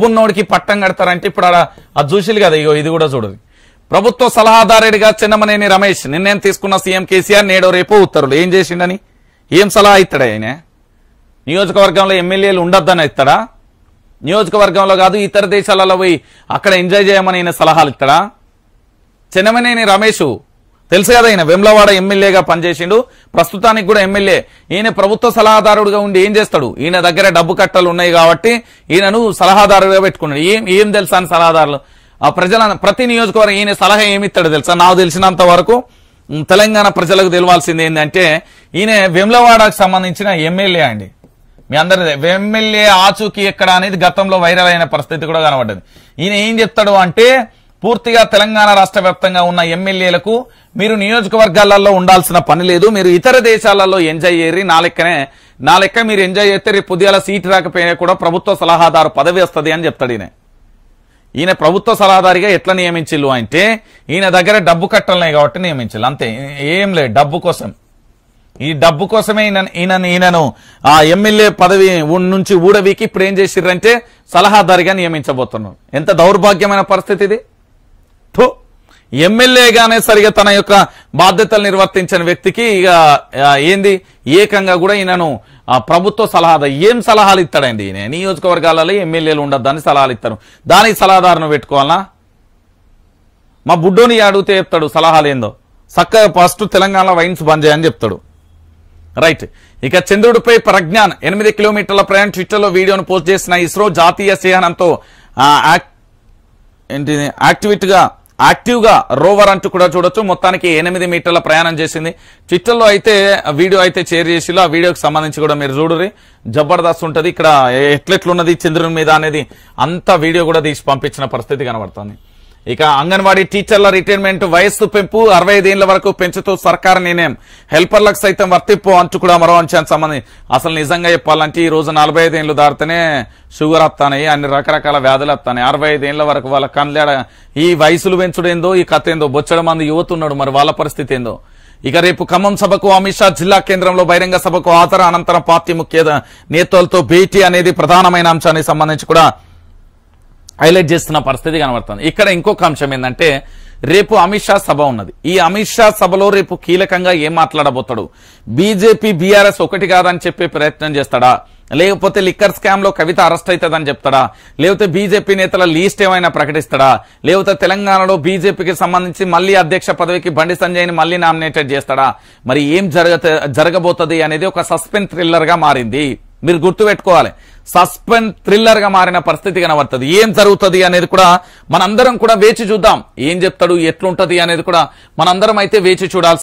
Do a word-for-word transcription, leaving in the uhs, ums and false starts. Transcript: డబ్బున్నోడికి పట్టం కడతారంటే ఇప్పుడు ఆ జూషిల్ కదా ఇగో ఇది కూడా చూడండి ప్రభుత్వ సలహాదారుడిగా చెన్నమనేని రమేష్ నిన్నేం తీసుకున్న సీఎం కేసీఆర్ నేడో రేపో ఉత్తర్వులు ఏం చేసిండని ఏం సలహా ఇస్తాడు ఆయన నియోజకవర్గంలో ఎమ్మెల్యేలు ఉండొద్దని ఇస్తాడా నియోజకవర్గంలో కాదు ఇతర దేశాలలో పోయి అక్కడ ఎంజాయ్ చేయమని ఆయన సలహాలు ఇస్తాడా చెన్నమనేని రమేష్ తెలుసు కదా ఆయన వెమ్లవాడ ఎమ్మెల్యేగా పనిచేసిండు ప్రస్తుతానికి కూడా ఎమ్మెల్యే ఈయన ప్రభుత్వ సలహాదారుడుగా ఉండి ఏం చేస్తాడు ఈయన దగ్గర డబ్బు కట్టలు ఉన్నాయి కాబట్టి ఈయనను సలహాదారుగా పెట్టుకున్నాడు ఏం ఏం తెలుసా అని సలహాదారులు ఆ ప్రజల ప్రతి నియోజకవర్గం ఈయన సలహా ఏమి ఇస్తాడు తెలుసా నాకు తెలిసినంత వరకు తెలంగాణ ప్రజలకు తెలియాల్సింది ఏంటంటే ఈయన వెమ్లవాడకు సంబంధించిన ఎమ్మెల్యే అండి మీ అందరి ఎమ్మెల్యే ఆచూకీ ఎక్కడ అనేది గతంలో వైరల్ అయిన పరిస్థితి కూడా కనబడ్డది ఈయన ఏం చెప్తాడు అంటే పూర్తిగా తెలంగాణ రాష్ట్ర వ్యాప్తంగా ఉన్న ఎమ్మెల్యేలకు మీరు నియోజకవర్గాలలో ఉండాల్సిన పని లేదు మీరు ఇతర దేశాలలో ఎంజాయ్ చేయరు నా లెక్కనే నా లెక్క మీరు ఎంజాయ్ చేస్తే రేపు పొద్దుగాల సీట్ రాకపోయినా కూడా ప్రభుత్వ సలహాదారు పదవి వస్తుంది అని చెప్తాడు ఈయన ఈయన ప్రభుత్వ సలహాదారిగా ఎట్లా నియమించిల్లు అంటే ఈయన దగ్గర డబ్బు కట్టలే కాబట్టి నియమించాలి అంతే ఏం లేదు డబ్బు కోసం ఈ డబ్బు కోసమే ఈయన ఈయనను ఆ ఎమ్మెల్యే పదవి నుంచి ఊడవీకి ఇప్పుడు ఏం చేసిర్రంటే సలహాదారిగా నియమించబోతున్నారు ఎంత దౌర్భాగ్యమైన పరిస్థితి ఇది ఎమ్మెల్యేగానే సరిగా తన యొక్క బాధ్యతలు నిర్వర్తించిన వ్యక్తికి ఇక ఏంది ఏకంగా కూడా ఈయనను ప్రభుత్వ సలహాదా ఏం సలహాలు ఇస్తాడండి ఈయన నియోజకవర్గాలలో ఎమ్మెల్యేలు ఉండద్దని సలహాలు ఇస్తారు దానికి సలహాదారును పెట్టుకోవాలా మా బుడ్డోని అడిగితే చెప్తాడు సలహాలు ఏందో చక్కగా ఫస్ట్ తెలంగాణ వైన్స్ బంద్ చేయని చెప్తాడు రైట్ ఇక చంద్రుడిపై ప్రజ్ఞాన్ ఎనిమిది కిలోమీటర్ల ప్రయాణం ట్విట్టర్లో వీడియోను పోస్ట్ చేసిన ఇస్రో జాతీయ సేనంతో ఏంటి యాక్టివిటీగా యాక్టివ్ గా రోవర్ అంటూ కూడా చూడొచ్చు మొత్తానికి ఎనిమిది మీటర్ల ప్రయాణం చేసింది ట్విట్టర్ లో అయితే వీడియో అయితే షేర్ చేసి ఆ వీడియోకి సంబంధించి కూడా మీరు చూడరు జబర్దస్త్ ఉంటుంది ఇక్కడ ఎట్లెట్లున్నది చంద్రుని మీద అనేది అంత వీడియో కూడా తీసి పంపించిన పరిస్థితి కనబడుతుంది ఇక అంగన్వాడీ టీచర్ల రిటైర్మెంట్ వయస్సు పెంపు అరవై ఐదేళ్ల వరకు పెంచుతూ సర్కారు నిర్ణయం హెల్పర్లకు సైతం వర్తింపు అంటూ కూడా మరో అంశానికి సంబంధించి అసలు నిజంగా చెప్పాలంటే ఈ రోజు నలభై ఐదేళ్లు దాటితేనే షుగర్ వస్తాయి అన్ని రకరకాల వ్యాధులు వస్తాయి అరవై ఐదేళ్ల వరకు వాళ్ళ కండ్లాడ ఈ వయసులు పెంచుడేందో ఈ కథ ఏందో బొచ్చడం మంది యువత ఉన్నాడు మరి వాళ్ళ పరిస్థితి ఏందో ఇక రేపు ఖమ్మం సభకు అమిత్ షా జిల్లా కేంద్రంలో బహిరంగ సభకు హాజరు అనంతరం పార్టీ ముఖ్య నేతలతో భేటీ అనేది ప్రధానమైన అంశానికి సంబంధించి కూడా హైలైట్ చేస్తున్న పరిస్థితి కనబడుతుంది ఇక్కడ ఇంకొక అంశం ఏంటంటే రేపు అమిత్ షా సభ ఉన్నది ఈ అమిత్ షా సభలో రేపు కీలకంగా ఏం మాట్లాడబోతాడు బీజేపీ బీఆర్ఎస్ ఒకటి కాదని చెప్పే ప్రయత్నం చేస్తాడా లేకపోతే లిక్కర్ స్కామ్ లో కవిత అరెస్ట్ అవుతుందని చెప్తాడా లేకపోతే బీజేపీ నేతల లీస్ట్ ఏమైనా ప్రకటిస్తాడా లేకపోతే తెలంగాణలో బీజేపీకి సంబంధించి మళ్లీ అధ్యక్ష పదవికి బండి సంజయ్ని మళ్లీ నామినేటెడ్ చేస్తాడా మరి ఏం జరగ జరగబోతుంది అనేది ఒక సస్పెన్స్ థ్రిల్లర్ గా మారింది మీరు గుర్తుపెట్టుకోవాలి సస్పెన్స్ థ్రిల్లర్ గా మారిన పరిస్థితి కనబడుతుంది ఏం జరుగుతుంది అనేది కూడా మనందరం కూడా వేచి చూద్దాం ఏం చెప్తాడు ఎట్లుంటది అనేది కూడా మనందరం అయితే వేచి చూడాల్సి